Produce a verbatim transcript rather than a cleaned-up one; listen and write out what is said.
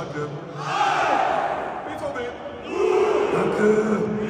un club. Beethoven. Un club.